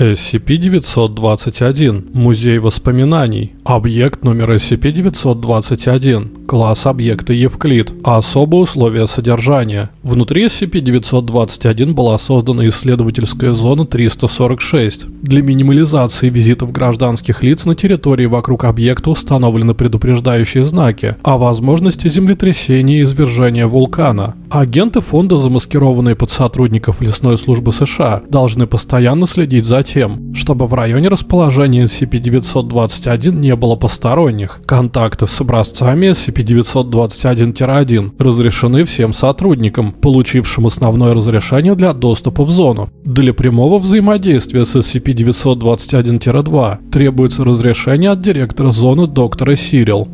SCP-921. Музей воспоминаний. Объект номер SCP-921. Класс объекта Евклид. Особые условия содержания. Внутри SCP-921 была создана исследовательская зона 346. Для минимализации визитов гражданских лиц на территории вокруг объекта установлены предупреждающие знаки о возможности землетрясения и извержения вулкана. Агенты фонда, замаскированные под сотрудников лесной службы США, должны постоянно следить за тем, чтобы в районе расположения SCP-921 не было посторонних. Контакты с образцами SCP-921-1 разрешены всем сотрудникам, получившим основное разрешение для доступа в зону. Для прямого взаимодействия с SCP-921-2 требуется разрешение от директора зоны доктора Сирил.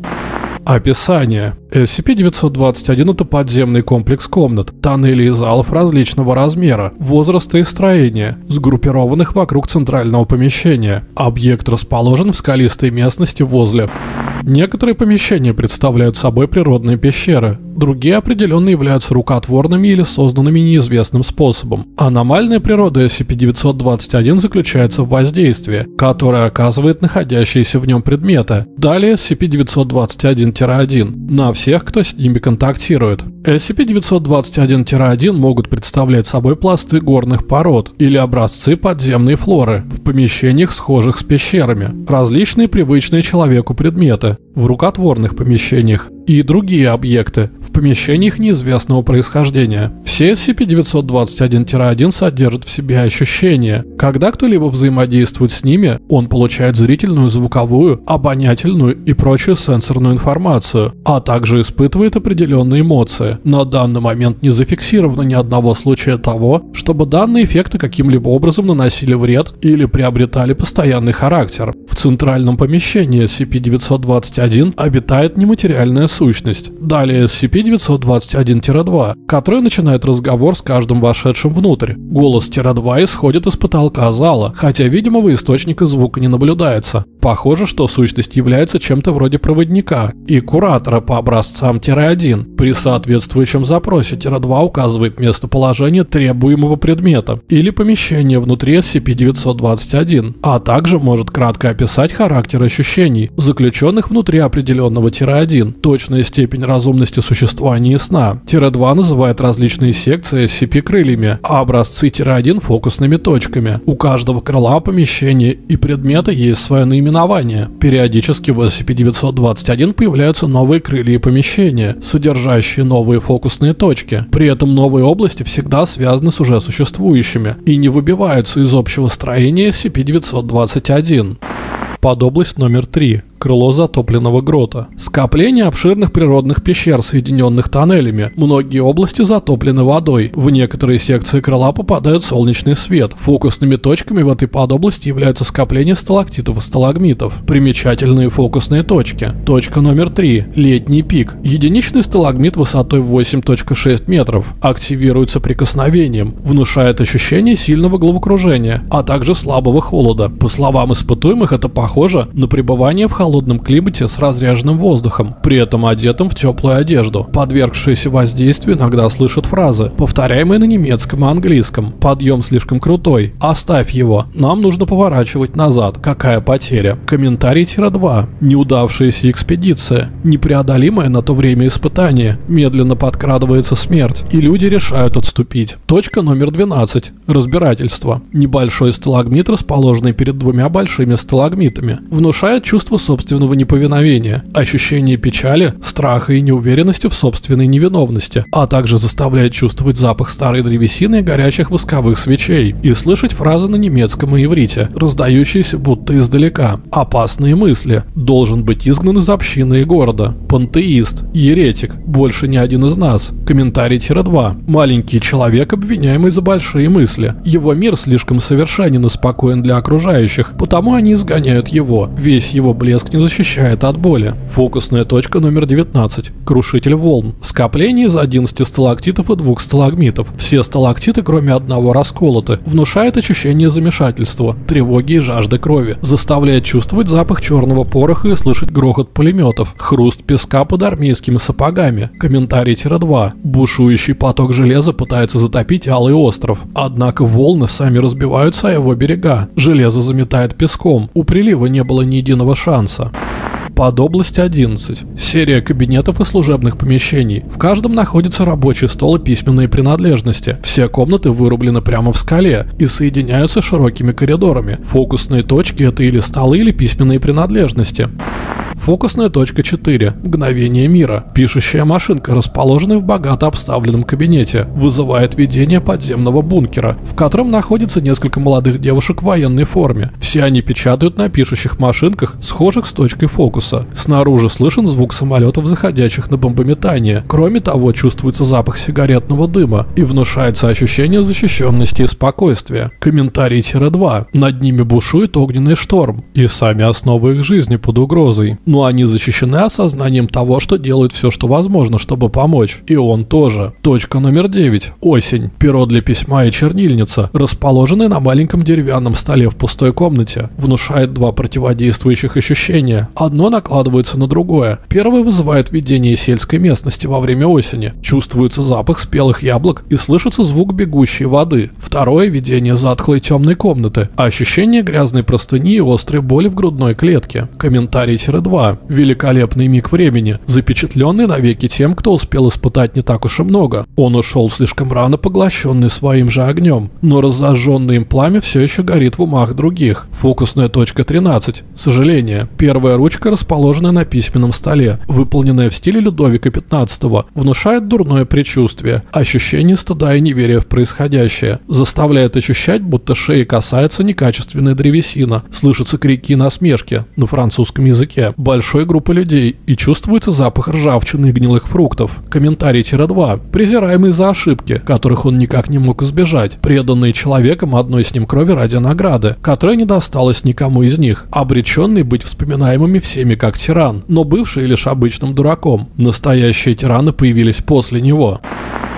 Описание. SCP-921 – это подземный комплекс комнат, тоннелей и залов различного размера, возраста и строения, сгруппированных вокруг центрального помещения. Объект расположен в скалистой местности возле. Некоторые помещения представляют собой природные пещеры, другие определенно являются рукотворными или созданными неизвестным способом. Аномальная природа SCP-921 заключается в воздействии, которое оказывает находящиеся в нем предметы. Далее SCP-921-1 на всех, кто с ними контактирует. SCP-921-1 могут представлять собой пласты горных пород или образцы подземной флоры в помещениях, схожих с пещерами, различные привычные человеку предметы в рукотворных помещениях и другие объекты в помещениях неизвестного происхождения. Все SCP-921-1 содержат в себе ощущения. Когда кто-либо взаимодействует с ними, он получает зрительную, звуковую, обонятельную и прочую сенсорную информацию, а также испытывает определенные эмоции. На данный момент не зафиксировано ни одного случая того, чтобы данные эффекты каким-либо образом наносили вред или приобретали постоянный характер. В центральном помещении SCP-921 обитает нематериальная сущность. Далее SCP-921-2, которая начинает разговор с каждым вошедшим внутрь. Голос-2 исходит из потолка зала, хотя видимого источника звука не наблюдается. Похоже, что сущность является чем-то вроде проводника и куратора по образцам-1. При соответствующем запросе -2 указывает местоположение требуемого предмета или помещения внутри SCP-921, а также может кратко описать характер ощущений, заключенных внутри определенного -1. Точная степень разумности существа неясна. -2 называет различные секции SCP крыльями, а образцы-1 фокусными точками. У каждого крыла, помещения и предмета есть свое наименование. Периодически в SCP-921 появляются новые крылья и помещения, содержащие новые фокусные точки. При этом новые области всегда связаны с уже существующими и не выбиваются из общего строения SCP-921. Подобласть номер 3. Крыло затопленного грота. Скопление обширных природных пещер, соединенных тоннелями. Многие области затоплены водой. В некоторые секции крыла попадает солнечный свет. Фокусными точками в этой подобласти являются скопления сталактитов и сталагмитов. Примечательные фокусные точки. Точка номер 3. Летний пик. Единичный сталагмит высотой 8.6 метров. Активируется прикосновением. Внушает ощущение сильного головокружения, а также слабого холода. По словам испытуемых, это похоже на пребывание в холодном климате с разряженным воздухом, при этом одетым в теплую одежду. Подвергшиеся воздействию иногда слышат фразы, повторяемые на немецком и английском. «Подъем слишком крутой. Оставь его. Нам нужно поворачивать назад. Какая потеря?» Комментарий -2. Неудавшаяся экспедиция. Непреодолимое на то время испытание. Медленно подкрадывается смерть, и люди решают отступить. Точка номер 12. Разбирательство. Небольшой сталагмит, расположенный перед двумя большими сталагмитами, внушает чувство собственного неповиновения, ощущение печали, страха и неуверенности в собственной невиновности, а также заставляет чувствовать запах старой древесины и горячих восковых свечей и слышать фразы на немецком и иврите, раздающиеся будто издалека. Опасные мысли. Должен быть изгнан из общины и города. Пантеист. Еретик. Больше ни один из нас. Комментарий -2. Маленький человек, обвиняемый за большие мысли. Его мир слишком совершенен и спокоен для окружающих, потому они изгоняют защищают его. Весь его блеск не защищает от боли. Фокусная точка номер 19. Крушитель волн. Скопление из 11 сталактитов и 2 сталагмитов. Все сталактиты, кроме одного, расколоты. Внушает ощущение замешательства, тревоги и жажды крови. Заставляет чувствовать запах черного пороха и слышать грохот пулеметов. Хруст песка под армейскими сапогами. Комментарий тире 2. Бушующий поток железа пытается затопить Алый остров. Однако волны сами разбиваются о его берега. Железо заметает песком. У прилива не было ни единого шанса. Под область 11. Серия кабинетов и служебных помещений. В каждом находится рабочий стол и письменные принадлежности. Все комнаты вырублены прямо в скале и соединяются широкими коридорами. Фокусные точки – это или столы, или письменные принадлежности. Фокусная точка 4. Мгновение мира. Пишущая машинка, расположенная в богато обставленном кабинете, вызывает видение подземного бункера, в котором находится несколько молодых девушек в военной форме. Все они печатают на пишущих машинках, схожих с точкой фокуса. Снаружи слышен звук самолетов, заходящих на бомбометание. Кроме того, чувствуется запах сигаретного дыма и внушается ощущение защищенности и спокойствия. Комментарий тире 2. Над ними бушует огненный шторм, и сами основы их жизни под угрозой. Но они защищены осознанием того, что делают все, что возможно, чтобы помочь. И он тоже. Точка номер 9. Осень. Перо для письма и чернильница, расположенные на маленьком деревянном столе в пустой комнате. Внушает два противодействующих ощущения. Одно накладывается на другое. Первое вызывает видение сельской местности во время осени. Чувствуется запах спелых яблок и слышится звук бегущей воды. Второе – видение затхлой темной комнаты. Ощущение грязной простыни и острой боли в грудной клетке. Комментарий тире 2. Великолепный миг времени, запечатленный навеки тем, кто успел испытать не так уж и много. Он ушел слишком рано, поглощенный своим же огнем, но разожженное им пламя все еще горит в умах других. Фокусная точка 13. Сожаление. Первая ручка, расположенная на письменном столе, выполненная в стиле Людовика XV, внушает дурное предчувствие, ощущение стыда и неверия в происходящее, заставляет ощущать, будто шеи касается некачественная древесина, слышатся крики и насмешки на французском языке большой группы людей и чувствуется запах ржавчины и гнилых фруктов. Комментарий тире 2. Презираемый за ошибки, которых он никак не мог избежать, преданный человеком одной с ним крови ради награды, которая не досталась никому из них, обреченный быть вспоминаемыми всеми как тиран, но бывший лишь обычным дураком. Настоящие тираны появились после него.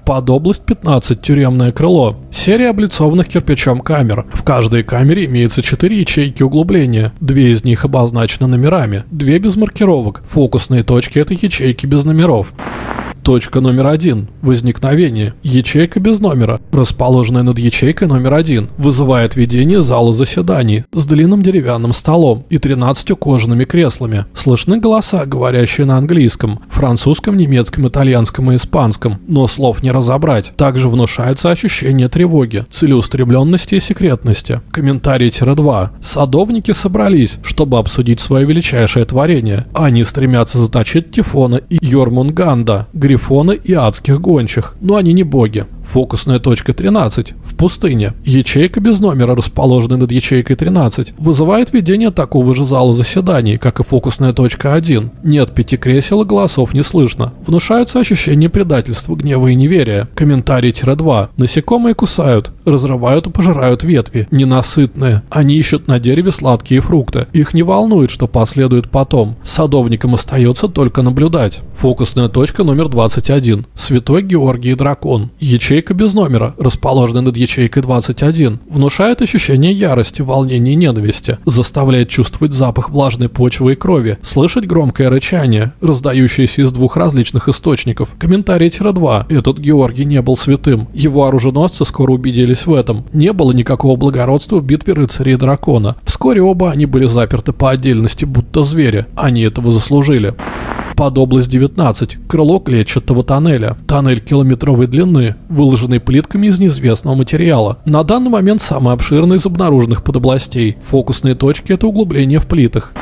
Под область 15. Тюремное крыло. Серия облицованных кирпичом камер. В каждой камере имеется 4 ячейки углубления. 2 из них обозначены номерами, 2 без маркировок. Фокусные точки – это ячейки без номеров. Точка номер 1. Возникновение. Ячейка без номера, расположенная над ячейкой номер 1, вызывает видение зала заседаний с длинным деревянным столом и 13 кожаными креслами. Слышны голоса, говорящие на английском, французском, немецком, итальянском и испанском, но слов не разобрать. Также внушается ощущение тревоги, целеустремленности и секретности. Комментарий тире 2. Садовники собрались, чтобы обсудить свое величайшее творение. Они стремятся заточить Тифона и Йормунганда, Грифона и адских гончих, но они не боги. Фокусная точка 13. В пустыне. Ячейка без номера, расположенная над ячейкой 13, вызывает видение такого же зала заседаний, как и фокусная точка 1. Нет 5 кресел и голосов не слышно. Внушаются ощущения предательства, гнева и неверия. Комментарий тире 2. Насекомые кусают, разрывают и пожирают ветви. Ненасытные. Они ищут на дереве сладкие фрукты. Их не волнует, что последует потом. Садовникам остается только наблюдать. Фокусная точка номер 21. Святой Георгий и дракон. Ячейка без номера, расположенная над ячейкой 21, внушает ощущение ярости, волнения и ненависти, заставляет чувствовать запах влажной почвы и крови, слышать громкое рычание, раздающееся из 2 различных источников. Комментарий тире 2. Этот Георгий не был святым. Его оруженосцы скоро убедились в этом. Не было никакого благородства в битве рыцарей и дракона. Вскоре оба они были заперты по отдельности, будто звери. Они этого заслужили. Под область 19. Крыло клетчатого тоннеля. Тоннель километровой длины, выложенный плитками из неизвестного материала. На данный момент самый обширный из обнаруженных подобластей. Фокусные точки – это углубление в плитах.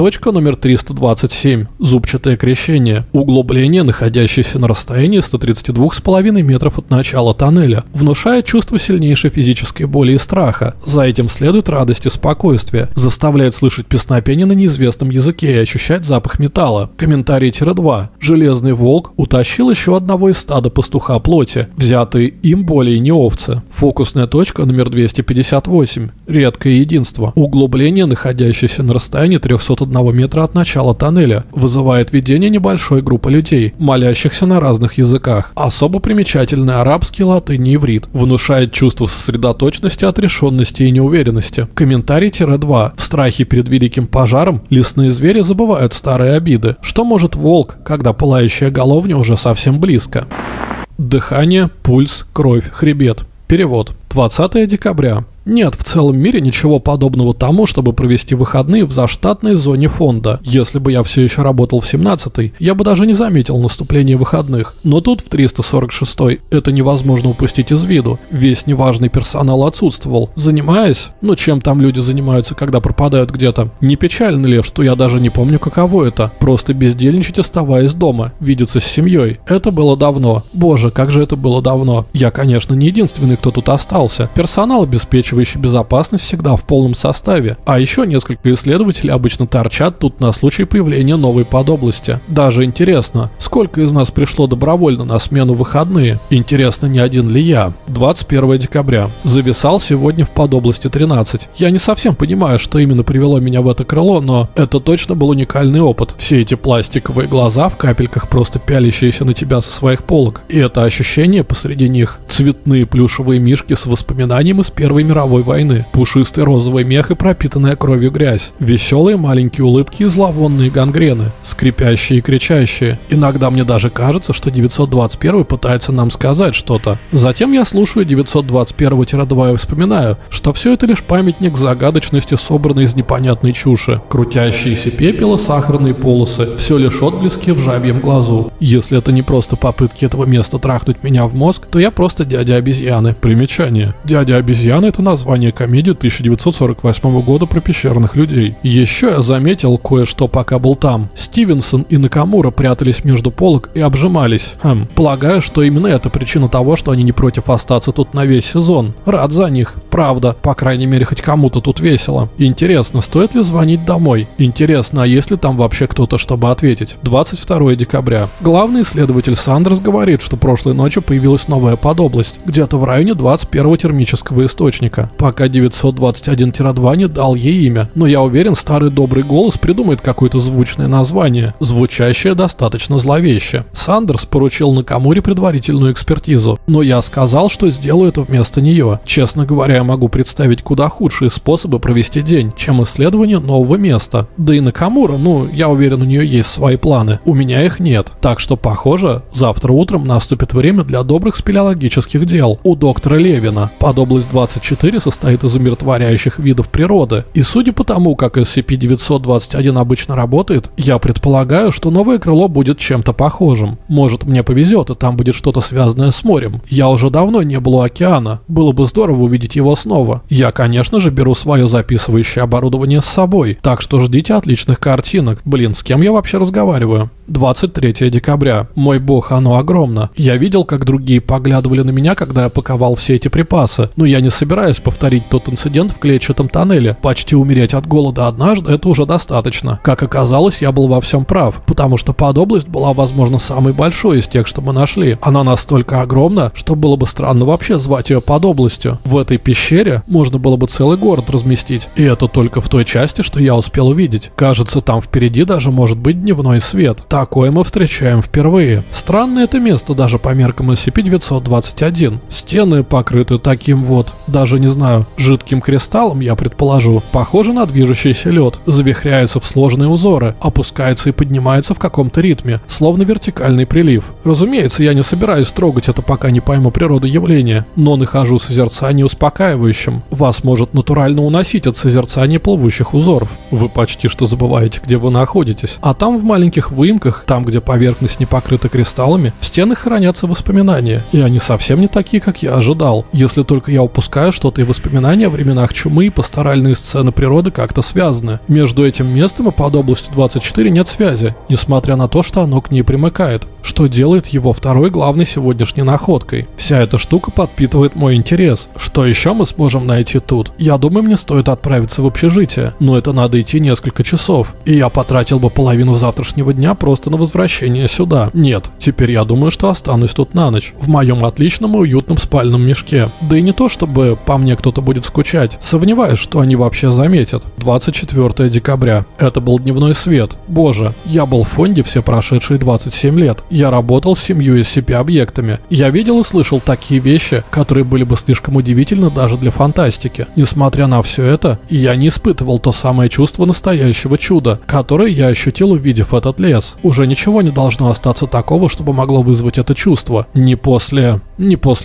Точка номер 327. Зубчатое крещение. Углубление, находящееся на расстоянии 132,5 метров от начала тоннеля, внушает чувство сильнейшей физической боли и страха. За этим следует радость и спокойствие. Заставляет слышать песнопение на неизвестном языке и ощущать запах металла. Комментарий-2. Железный волк утащил еще одного из стада пастуха плоти, взятые им более не овцы. Фокусная точка номер 258. Редкое единство. Углубление, находящееся на расстоянии 301 метра от начала тоннеля, вызывает видение небольшой группы людей, молящихся на разных языках. Особо примечательны арабский, латынь и иврит. Внушает чувство сосредоточенности, отрешенности и неуверенности. Комментарий-2. В страхе перед великим пожаром лесные звери забывают старые обиды. Что может волк, когда пылающая головня уже совсем близко? Дыхание, пульс, кровь, хребет. Перевод. 20 декабря. Нет в целом мире ничего подобного тому, чтобы провести выходные в заштатной зоне фонда. Если бы я все еще работал в 17-й, я бы даже не заметил наступление выходных. Но тут в 346-й это невозможно упустить из виду. Весь неважный персонал отсутствовал. Занимаясь, ну чем там люди занимаются, когда пропадают где-то, не печально ли, что я даже не помню, каково это? Просто бездельничать, оставаясь дома, видеться с семьей. Это было давно. Боже, как же это было давно. Я, конечно, не единственный, кто тут остался. Персонал обеспечивает безопасность всегда в полном составе, а еще несколько исследователей обычно торчат тут на случай появления новой подобласти. Даже интересно, сколько из нас пришло добровольно на смену выходные? Интересно, не один ли я? 21 декабря. Зависал сегодня в подобласти 13. Я не совсем понимаю, что именно привело меня в это крыло, но это точно был уникальный опыт. Все эти пластиковые глаза в капельках, просто пялящиеся на тебя со своих полок. И это ощущение посреди них. Цветные плюшевые мишки с воспоминанием из Первой мировой войны, пушистый розовый мех и пропитанная кровью грязь, веселые маленькие улыбки и зловонные гангрены, скрипящие и кричащие. Иногда мне даже кажется, что 921 пытается нам сказать что-то. Затем я слушаю 921-2 и вспоминаю, что все это лишь памятник загадочности, собранный из непонятной чуши. Крутящиеся пепела, сахарные полосы, все лишь отблески в жабьем глазу. Если это не просто попытки этого места трахнуть меня в мозг, то я просто дядя обезьяны. Примечание. Дядя обезьяны — это название комедии 1948 года про пещерных людей. Еще я заметил кое-что, пока был там. Стивенсон и Накамура прятались между полок и обжимались. Полагаю, что именно это причина того, что они не против остаться тут на весь сезон. Рад за них. Правда, по крайней мере, хоть кому-то тут весело. Интересно, стоит ли звонить домой? Интересно, а есть ли там вообще кто-то, чтобы ответить? 22 декабря. Главный исследователь Сандерс говорит, что прошлой ночью появилась новая подобласть, где-то в районе 21-го термического источника. Пока 921-2 не дал ей имя, но я уверен, старый добрый голос придумает какое-то звучное название, звучащее достаточно зловеще. Сандерс поручил Накамуре предварительную экспертизу, но я сказал, что сделаю это вместо нее. Честно говоря, я могу представить куда худшие способы провести день, чем исследование нового места. Да и Накамура, ну, я уверен, у нее есть свои планы. У меня их нет. Так что, похоже, завтра утром наступит время для добрых спелеологических дел у доктора Левина. Подобласть 24 состоит из умиротворяющих видов природы, и судя по тому, как SCP-921 обычно работает, я предполагаю, что новое крыло будет чем-то похожим. Может, мне повезет, и там будет что-то связанное с морем. Я уже давно не был у океана, было бы здорово увидеть его снова. Я, конечно же, беру свое записывающее оборудование с собой, так что ждите отличных картинок. Блин, с кем я вообще разговариваю? 23 декабря. Мой бог, оно огромно. Я видел, как другие поглядывали на меня, когда я паковал все эти припасы, но я не собираюсь повторить тот инцидент в клетчатом тоннеле. Почти умереть от голода однажды — это уже достаточно. Как оказалось, я был во всем прав, потому что подобласть была, возможно, самой большой из тех, что мы нашли. Она настолько огромна, что было бы странно вообще звать ее подобластью. В этой пещере можно было бы целый город разместить, и это только в той части, что я успел увидеть. Кажется, там впереди даже может быть дневной свет. Такое мы встречаем впервые. Странное это место даже по меркам SCP-921. Стены покрыты таким вот, даже не знаю, жидким кристаллом, я предположу. Похоже на движущийся лед. Завихряется в сложные узоры, опускается и поднимается в каком-то ритме, словно вертикальный прилив. Разумеется, я не собираюсь трогать это, пока не пойму природу явления, но нахожу созерцание успокаивающим. Вас может натурально уносить от созерцания плывущих узоров. Вы почти что забываете, где вы находитесь. А там в маленьких выемках, там, где поверхность не покрыта кристаллами, в стенах хранятся воспоминания, и они совсем не такие, как я ожидал. Если только я упускаю что-то неприятные воспоминания о временах чумы и пасторальные сцены природы как-то связаны. Между этим местом и под областью 24 нет связи, несмотря на то, что оно к ней примыкает, что делает его второй главной сегодняшней находкой. Вся эта штука подпитывает мой интерес. Что еще мы сможем найти тут? Я думаю, мне стоит отправиться в общежитие, но это надо идти несколько часов, и я потратил бы половину завтрашнего дня просто на возвращение сюда. Нет, теперь я думаю, что останусь тут на ночь, в моем отличном и уютном спальном мешке. Да и не то, чтобы по мне кто-то будет скучать, сомневаюсь, что они вообще заметят. 24 декабря. Это был дневной свет. Боже, я был в фонде все прошедшие 27 лет. Я работал с 7 SCP-объектами. Я видел и слышал такие вещи, которые были бы слишком удивительны даже для фантастики. Несмотря на все это, я не испытывал то самое чувство настоящего чуда, которое я ощутил, увидев этот лес. Уже ничего не должно остаться такого, чтобы могло вызвать это чувство. Не после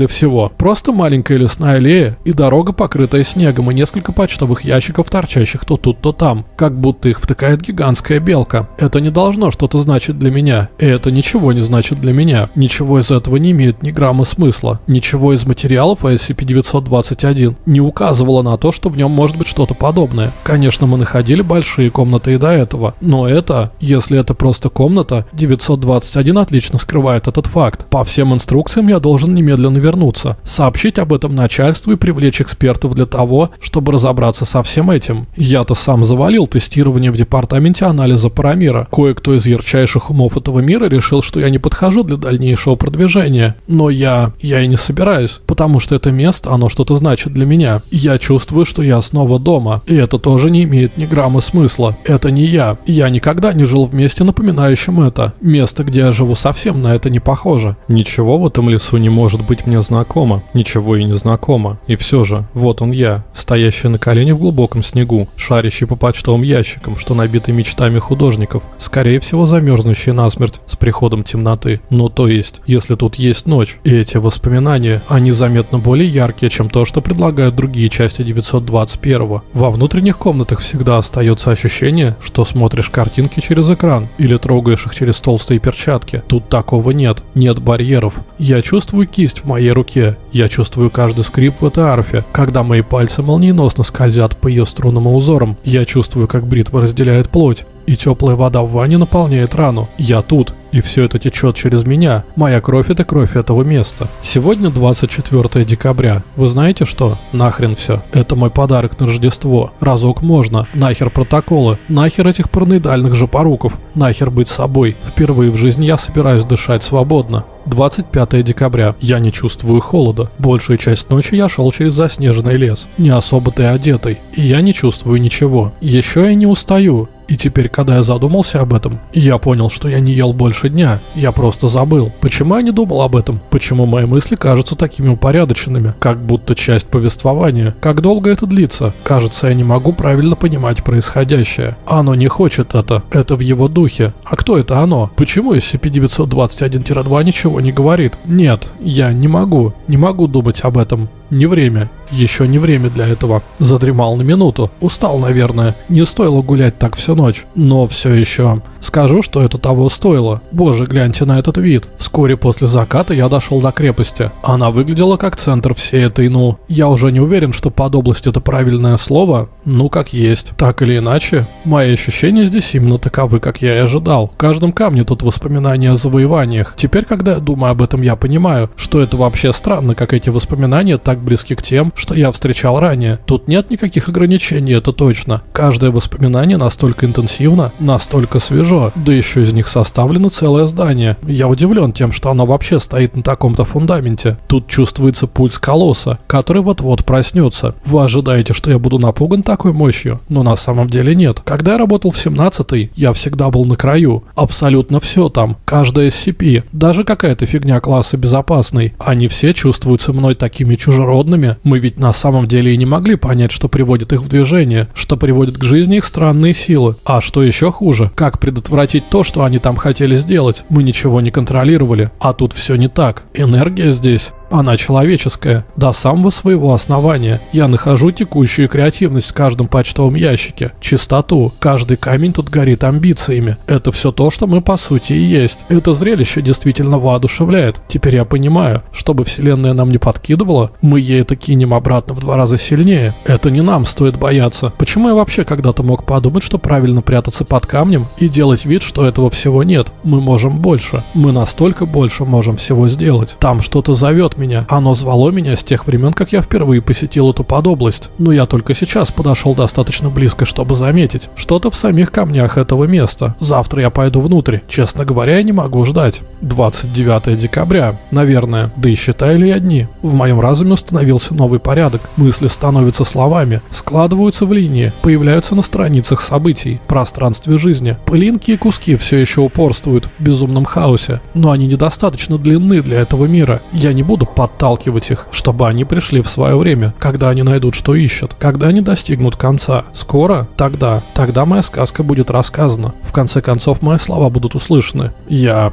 всего. Просто маленькая лесная аллея и дорога, покрытая снегом, и несколько почтовых ящиков, торчащих то тут, то там, как будто их втыкает гигантская белка. Это не должно что-то значить для меня, и это ничего не значит для меня. Ничего из этого не имеет ни грамма смысла. Ничего из материалов SCP-921 не указывало на то, что в нем может быть что-то подобное. Конечно, мы находили большие комнаты и до этого, но это, если это просто комната, 921 отлично скрывает этот факт. По всем инструкциям я должен немедленно вернуться, сообщить об этом начальству и привлечь экспертов для того, чтобы разобраться со всем этим. Я-то сам завалил тестирование в департаменте анализа парамира. Кое-кто из ярчайших умов этого мира решил, что я не подхожу для дальнейшего продвижения. Но я и не собираюсь, потому что это место, оно что-то значит для меня. Я чувствую, что я снова дома, и это тоже не имеет ни грамма смысла. Это не я. Я никогда не жил в месте, напоминающем это. Место, где я живу, совсем на это не похоже. Ничего в этом лесу не может быть мне знакомо, ничего и не знакомо. И все же, вот он я, стоящий на колени в глубоком снегу, шарящий по почтовым ящикам, что набиты мечтами художников, скорее всего замерзнущий насмерть с приходом темноты. Ну то есть, если тут есть ночь, и эти воспоминания, они заметно более яркие, чем то, что предлагают другие части 921-го. Во внутренних комнатах всегда остается ощущение, что смотришь картинки через экран или трогаешь их через толстые перчатки. Тут такого нет, нет барьеров. Я чувствую кисть в моей руке, я чувствую каждый скрип в этой арфе, когда мои пальцы молниеносно скользят по ее струнам и узорам. Я чувствую, как бритва разделяет плоть, и теплая вода в ванне наполняет рану. Я тут, и все это течет через меня. Моя кровь — это кровь этого места. Сегодня 24 декабря. Вы знаете что? Нахрен все. Это мой подарок на Рождество. Разок можно. Нахер протоколы. Нахер этих параноидальных же поруков. Нахер быть собой. Впервые в жизни я собираюсь дышать свободно. 25 декабря. Я не чувствую холода. Большую часть ночи я шел через заснеженный лес. Не особо-то и одетый. И я не чувствую ничего. Еще я не устаю. И теперь, когда я задумался об этом, я понял, что я не ел больше дня. Я просто забыл. Почему я не думал об этом? Почему мои мысли кажутся такими упорядоченными? Как будто часть повествования. Как долго это длится? Кажется, я не могу правильно понимать происходящее. Оно не хочет это. Это в его духе. А кто это оно? Почему SCP-921-2 ничего не говорит? Нет, я не могу. Не могу думать об этом. Не время. Еще не время для этого. Задремал на минуту. Устал, наверное. Не стоило гулять так всю ночь. Но все еще. Скажу, что это того стоило. Боже, гляньте на этот вид. Вскоре после заката я дошел до крепости. Она выглядела как центр всей этой, ну... Я уже не уверен, что под область это правильное слово. Ну, как есть. Так или иначе, мои ощущения здесь именно таковы, как я и ожидал. В каждом камне тут воспоминания о завоеваниях. Теперь, когда я думаю об этом, я понимаю, что это вообще странно, как эти воспоминания так близки к тем, что я встречал ранее. Тут нет никаких ограничений, это точно. Каждое воспоминание настолько интенсивно, настолько свежо, да еще из них составлено целое здание. Я удивлен тем, что оно вообще стоит на таком-то фундаменте. Тут чувствуется пульс колосса, который вот-вот проснется. Вы ожидаете, что я буду напуган такой мощью, но на самом деле нет. Когда я работал в 17-й, я всегда был на краю. Абсолютно все там. Каждая SCP, даже какая-то фигня класса безопасной. Они все чувствуются мной такими чужеродными. Мы ведь на самом деле и не могли понять, что приводит их в движение, что приводит к жизни их странные силы. А что еще хуже, как предотвратить то, что они там хотели сделать? Мы ничего не контролировали, а тут все не так. Энергия здесь Она человеческая, до самого своего основания. Я нахожу текущую креативность в каждом почтовом ящике, чистоту, каждый камень тут горит амбициями. Это все то, что мы по сути и есть. Это зрелище действительно воодушевляет. Теперь я понимаю, чтобы вселенная нам не подкидывала, мы ей это кинем обратно в 2 раза сильнее. Это не нам стоит бояться. Почему я вообще когда-то мог подумать, что правильно прятаться под камнем и делать вид, что этого всего нет? Мы можем больше. Мы настолько больше можем всего сделать. Там что-то зовет меня. Оно звало меня с тех времен, как я впервые посетил эту подобласть. Но я только сейчас подошел достаточно близко, чтобы заметить что-то в самих камнях этого места. Завтра я пойду внутрь. Честно говоря, я не могу ждать. 29 декабря. Наверное. Да и считаю ли я дни? В моем разуме установился новый порядок. Мысли становятся словами. Складываются в линии. Появляются на страницах событий. Пространстве жизни. Пылинки и куски все еще упорствуют в безумном хаосе. Но они недостаточно длинны для этого мира. Я не буду подталкивать их, чтобы они пришли в свое время, когда они найдут, что ищут, когда они достигнут конца. Скоро? Тогда моя сказка будет рассказана. В конце концов, мои слова будут услышаны.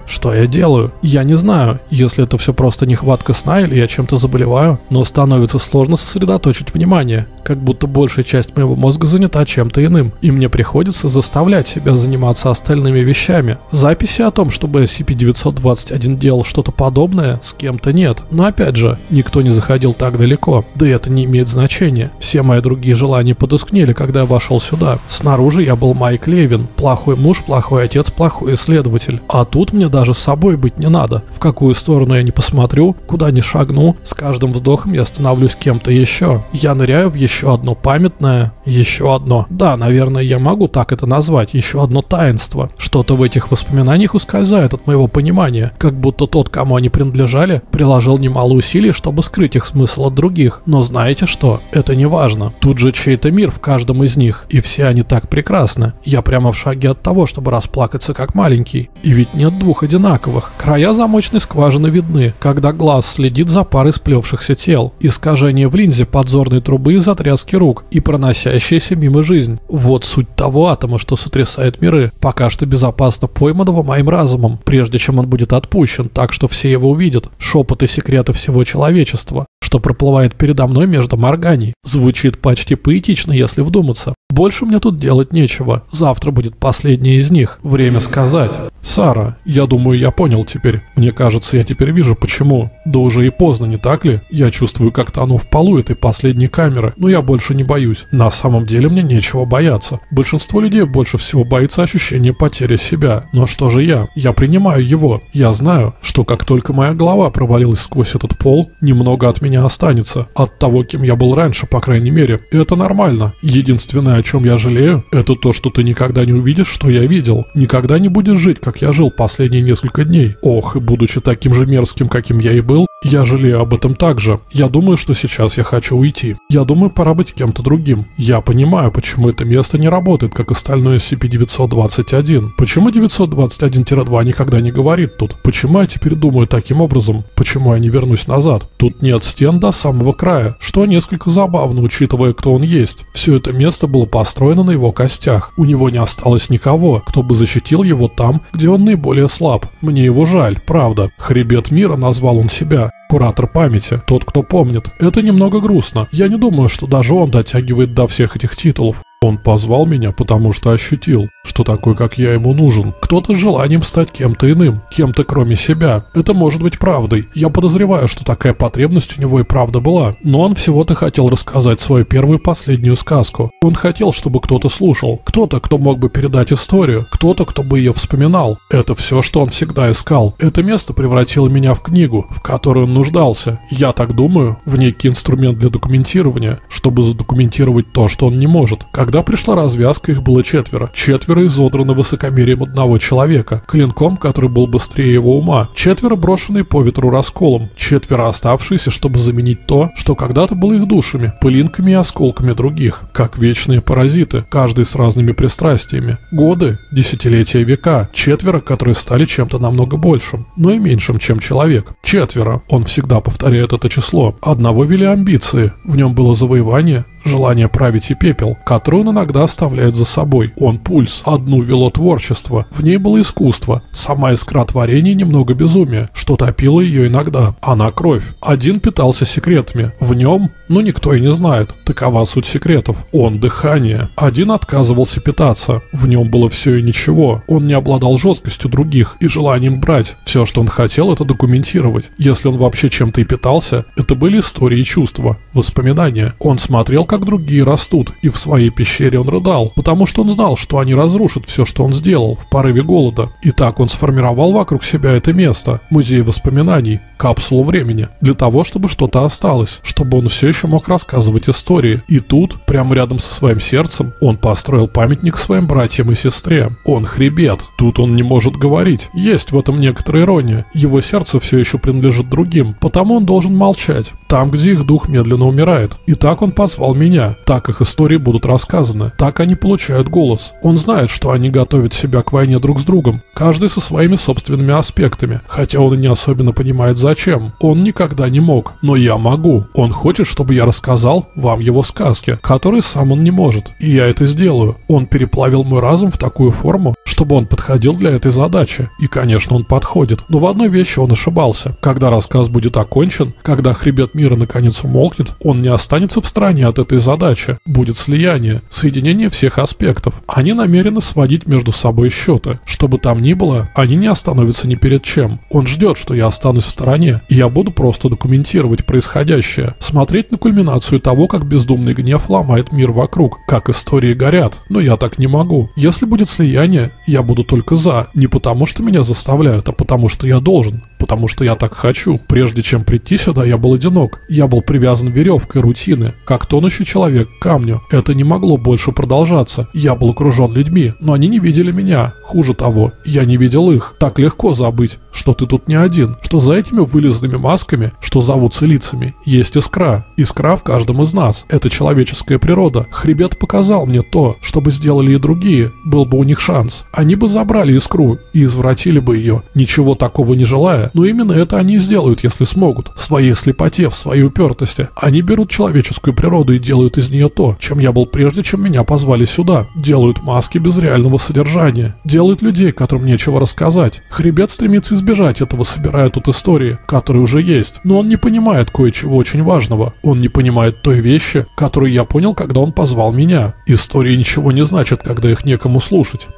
Что я делаю? Я не знаю, если это все просто нехватка сна или я чем-то заболеваю, но становится сложно сосредоточить внимание, как будто большая часть моего мозга занята чем-то иным, и мне приходится заставлять себя заниматься остальными вещами. Записи о том, чтобы SCP-921 делал что-то подобное, с кем-то нет. Но опять же, никто не заходил так далеко. Да и это не имеет значения. Все мои другие желания подускнели, когда я вошел сюда. Снаружи я был Майк Левин. Плохой муж, плохой отец, плохой исследователь. А тут мне даже с собой быть не надо. В какую сторону я не посмотрю, куда не шагну, с каждым вздохом я становлюсь кем-то еще. Я ныряю в еще одно памятное, еще одно. Да, наверное, я могу так это назвать. Еще одно таинство. Что-то в этих воспоминаниях ускользает от моего понимания. Как будто тот, кому они принадлежали, приложил немало усилий, чтобы скрыть их смысл от других. Но знаете что? Это не важно. Тут же чей-то мир в каждом из них. И все они так прекрасны. Я прямо в шаге от того, чтобы расплакаться как маленький. И ведь нет двух одинаковых. Края замочной скважины видны, когда глаз следит за парой сплевшихся тел. Искажение в линзе подзорной трубы из-за тряски рук и проносящаяся мимо жизнь. Вот суть того атома, что сотрясает миры. Пока что безопасно пойманного моим разумом, прежде чем он будет отпущен, так что все его увидят. Шепоты секретаря всего человечества, что проплывает передо мной между морганий. Звучит почти поэтично, если вдуматься. Больше мне тут делать нечего. Завтра будет последний из них. Время сказать. Сара, я думаю, я понял теперь. Мне кажется, я теперь вижу, почему. Да уже и поздно, не так ли? Я чувствую, как тону в полу этой последней камеры, но я больше не боюсь. На самом деле мне нечего бояться. Большинство людей больше всего боится ощущения потери себя. Но что же я? Я принимаю его. Я знаю, что как только моя голова провалилась сквозь этот пол, немного от меня останется. От того, кем я был раньше, по крайней мере. И это нормально. Единственное, о чем я жалею, это то, что ты никогда не увидишь, что я видел. Никогда не будешь жить, как я жил последние несколько дней. Ох, и будучи таким же мерзким, каким я и был, я жалею об этом также. Я думаю, что сейчас я хочу уйти. Я думаю, пора быть кем-то другим. Я понимаю, почему это место не работает, как остальное SCP-921. Почему 921-2 никогда не говорит тут? Почему я теперь думаю таким образом? Почему я не вернусь назад? Тут нет стен до самого края, что несколько забавно, учитывая, кто он есть. Все это место было построено на его костях. У него не осталось никого, кто бы защитил его там, где он наиболее слаб. Мне его жаль, правда. Хребет мира назвал он себя. Куратор памяти, тот, кто помнит. Это немного грустно. Я не думаю, что даже он дотягивает до всех этих титулов. Он позвал меня, потому что ощутил, что такой, как я, ему нужен. Кто-то с желанием стать кем-то иным, кем-то кроме себя. Это может быть правдой. Я подозреваю, что такая потребность у него и правда была. Но он всего-то хотел рассказать свою первую и последнюю сказку. Он хотел, чтобы кто-то слушал. Кто-то, кто мог бы передать историю. Кто-то, кто бы ее вспоминал. Это все, что он всегда искал. Это место превратило меня в книгу, в которую он нуждался. Я так думаю, в некий инструмент для документирования, чтобы задокументировать то, что он не может. Когда пришла развязка, их было 4. 4 изодраны высокомерием одного человека, клинком, который был быстрее его ума. 4 брошенные по ветру расколом. 4 оставшиеся, чтобы заменить то, что когда-то было их душами, пылинками и осколками других. Как вечные паразиты, каждый с разными пристрастиями. Годы, десятилетия, века. 4, которые стали чем-то намного большим, но и меньшим, чем человек. 4. Он всегда повторяет это число. Одного вели амбиции. В нем было завоевание, желание править и пепел, который он иногда оставляет за собой. Он пульс, одну вело творчество, в ней было искусство, сама искра творения немного безумия, что топило ее иногда. Она кровь. Один питался секретами, в нем, но никто и не знает, такова суть секретов. Он дыхание. Один отказывался питаться, в нем было все и ничего, он не обладал жесткостью других и желанием брать. Все, что он хотел, это документировать. Если он вообще чем-то и питался, это были истории и чувства, воспоминания. Он смотрел, как другие растут, и в своей пещере он рыдал, потому что он знал, что они разрушат все, что он сделал, в порыве голода. И так он сформировал вокруг себя это место, музей воспоминаний, капсулу времени, для того, чтобы что-то осталось, чтобы он все еще мог рассказывать истории. И тут, прямо рядом со своим сердцем, он построил памятник своим братьям и сестре. Он хребет. Тут он не может говорить. Есть в этом некоторая ирония. Его сердце все еще принадлежит другим, потому он должен молчать, там, где их дух медленно умирает. И так он позвал меня. Так их истории будут рассказаны. Так они получают голос. Он знает, что они готовят себя к войне друг с другом, каждый со своими собственными аспектами, хотя он и не особенно понимает зачем. Он никогда не мог, но я могу. Он хочет, чтобы я рассказал вам его сказки, которые сам он не может, и я это сделаю. Он переплавил мой разум в такую форму, чтобы он подходил для этой задачи. И, конечно, он подходит, но в одной вещи он ошибался. Когда рассказ будет окончен, когда хребет мира наконец умолкнет, он не останется в стороне от этой задачи. Будет слияние, соединение всех аспектов. Они намерены сводить между собой счеты. Что бы там ни было, они не остановятся ни перед чем. Он ждет, что я останусь в стороне, и я буду просто документировать происходящее, смотреть на кульминацию того, как бездумный гнев ломает мир вокруг, как истории горят. Но я так не могу. Если будет слияние, я буду только за. Не потому, что меня заставляют, а потому, что я должен. Потому что я так хочу. Прежде чем прийти сюда, я был одинок. Я был привязан веревкой рутины, как тонущий человек к камню. Это не могло больше продолжаться. Я был окружен людьми, но они не видели меня. Хуже того, я не видел их. Так легко забыть, что ты тут не один, что за этими вылезными масками, что зовутся лицами, есть искра. Искра в каждом из нас. Это человеческая природа. Хребет показал мне то, что бы сделали и другие, был бы у них шанс. Они бы забрали искру и извратили бы ее, ничего такого не желая, но именно это они и сделают, если смогут. В своей слепоте, в своей упертости. Они берут человеческую природу и делают из нее то, чем я был прежде, чем меня позвали сюда. Делают маски без реального содержания. Делают людей, которым нечего рассказать. Хребет стремится избежать этого, собирая тут истории, которые уже есть. Но он не понимает кое-чего очень важного. Он не понимает той вещи, которую я понял, когда он позвал меня. Истории ничего не значат, когда их некому слушать.